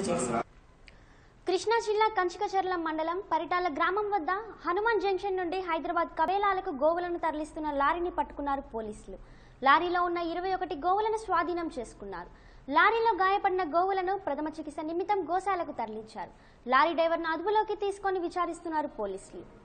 తెలియజేశారు. కృష్ణా జిల్లా కంచికచర్ల మండలం పరిటాల గ్రామం వద్ద హనుమాన్ జంక్షన్ నుండి హైదరాబాద్ కబేలాలకు గోవులను తరలిస్తున్న లారీని పట్టుకున్నారు పోలీసులు. లారీలో ఉన్న 21 గోవులను స్వాధీనం చేసుకున్నారు. లారీలో గాయపడిన గోవులను ప్రథమ చికిత్స నిమిత్తం గోశాలకు తరలించారు. లారీ డ్రైవర్ను అదుపులోకి తీసుకొని విచారిస్తున్నారు పోలీసులు.